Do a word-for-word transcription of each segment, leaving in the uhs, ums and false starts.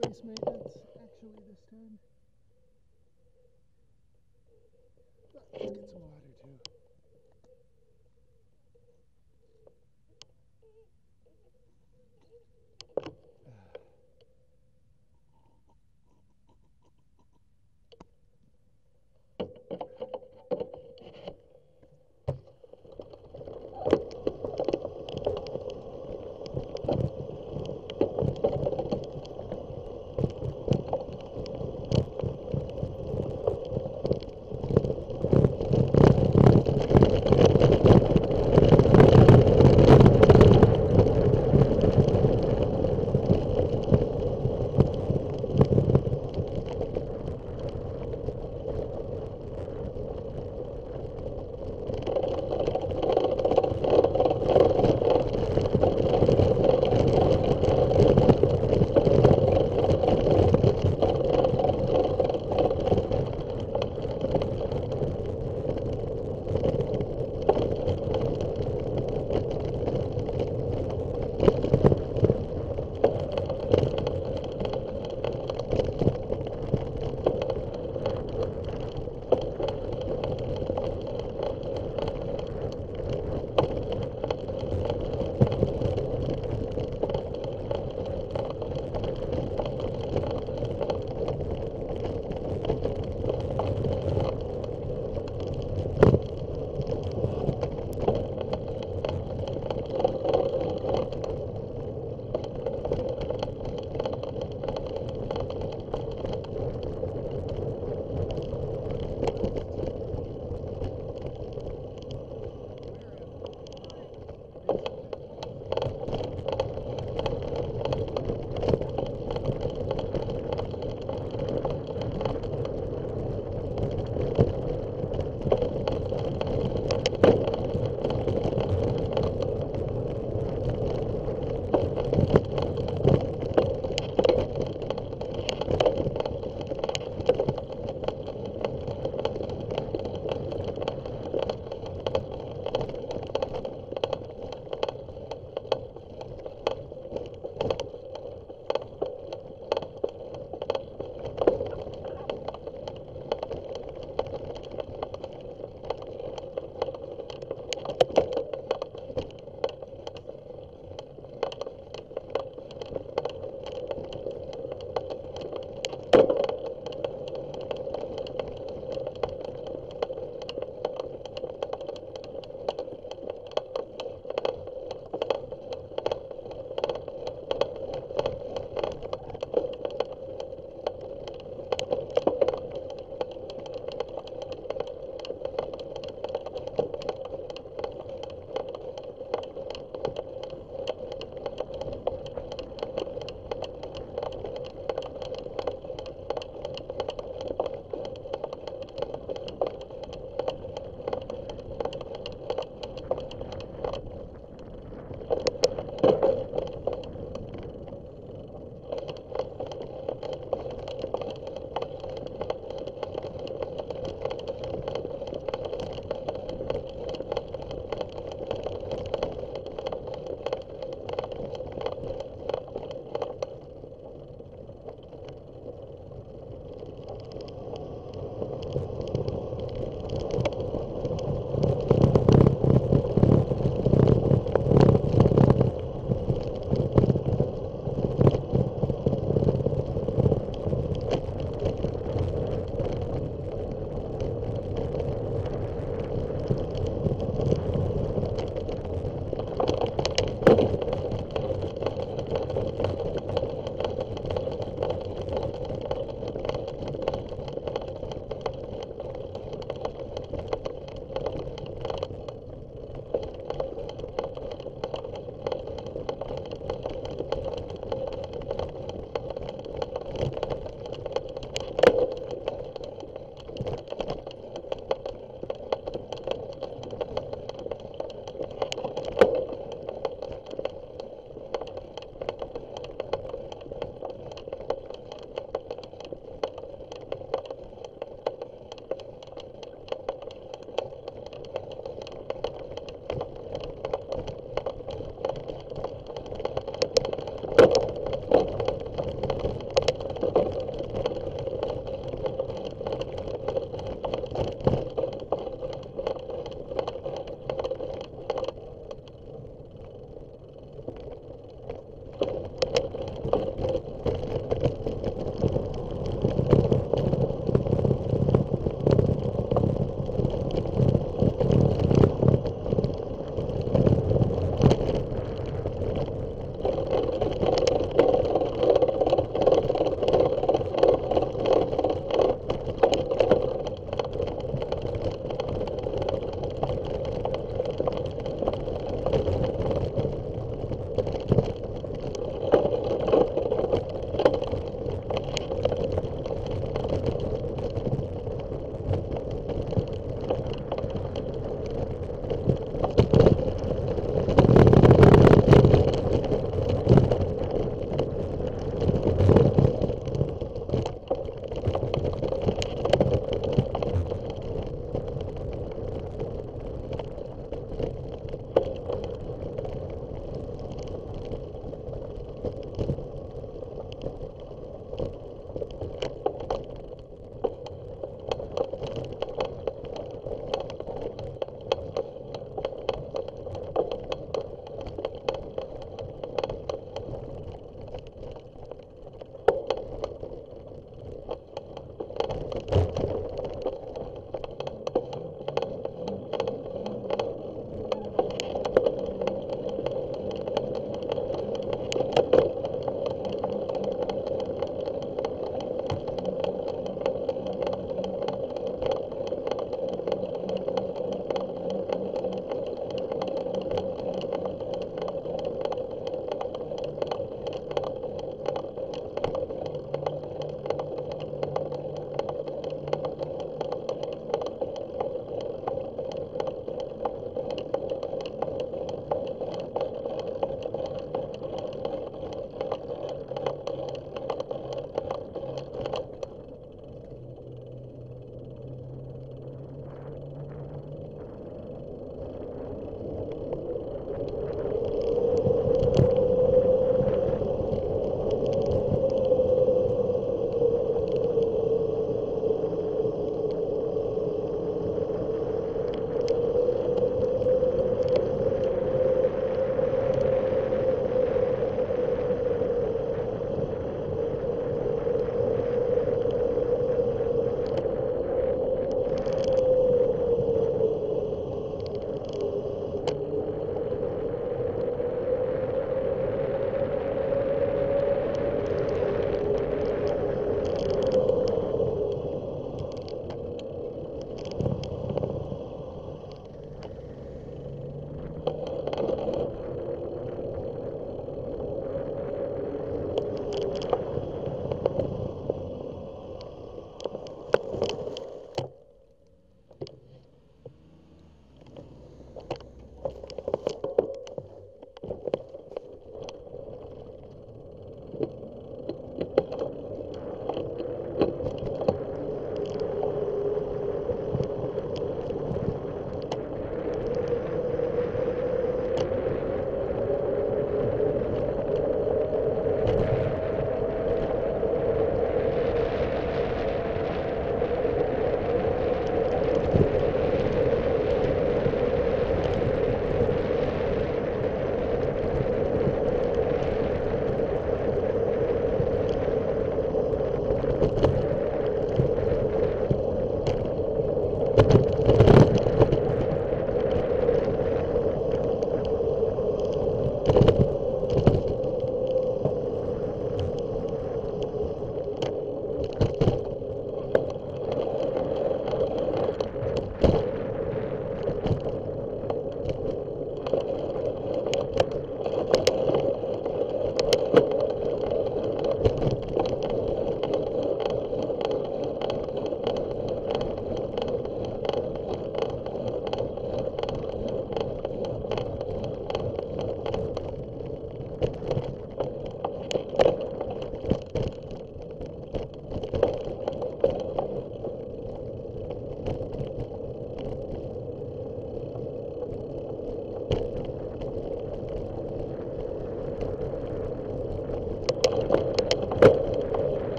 two race maintenance actually this time. But let's get some water too.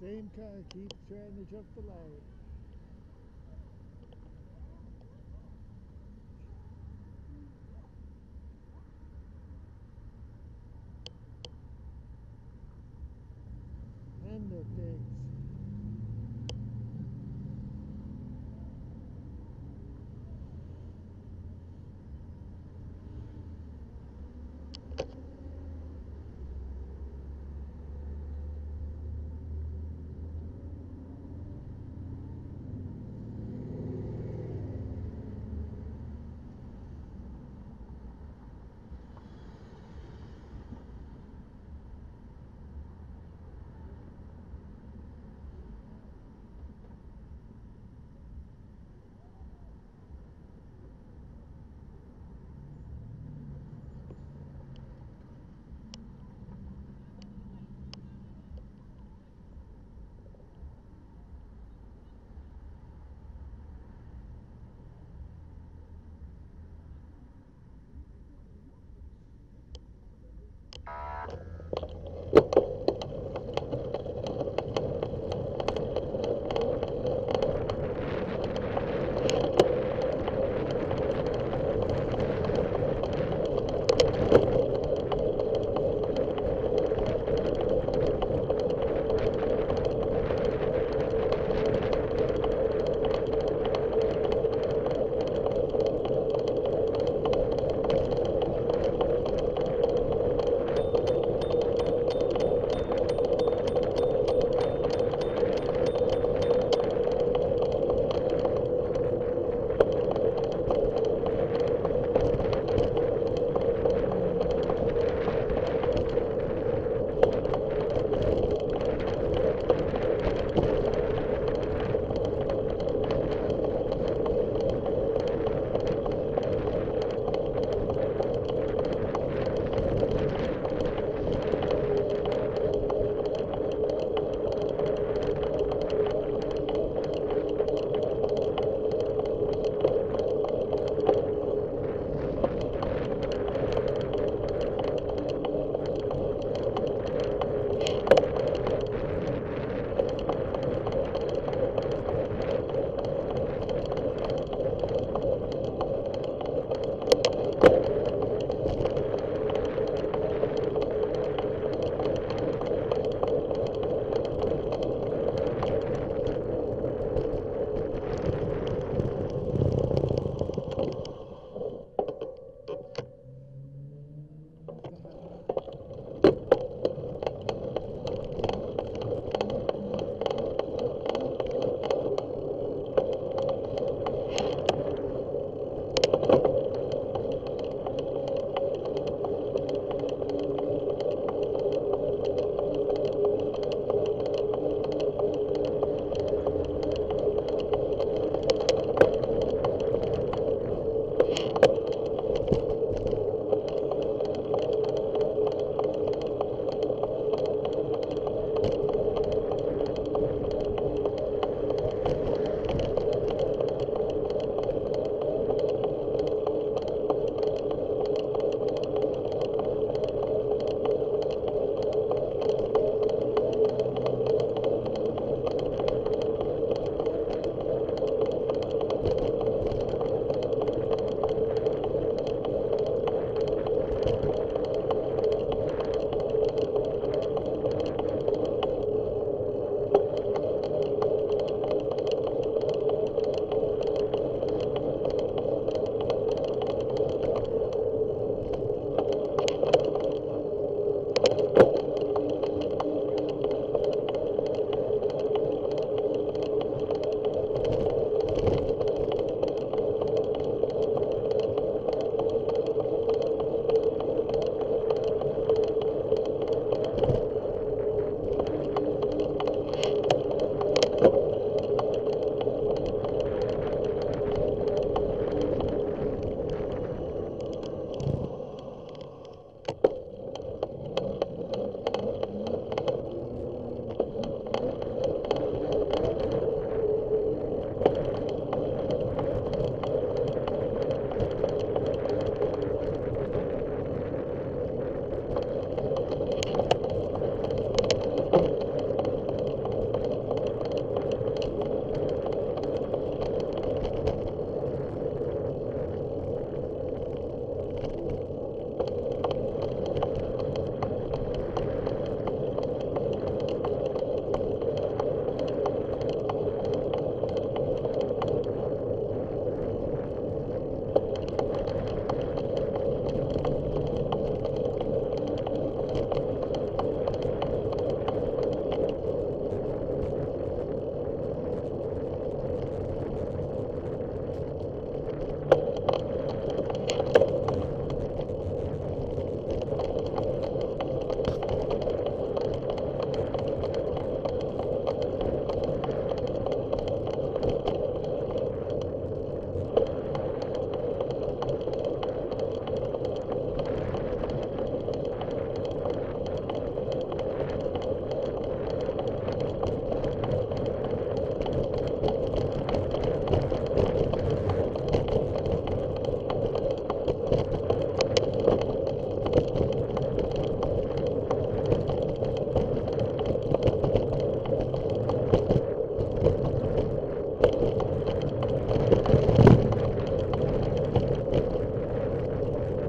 Same car keeps trying to jump the ladder. And the pigs.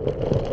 You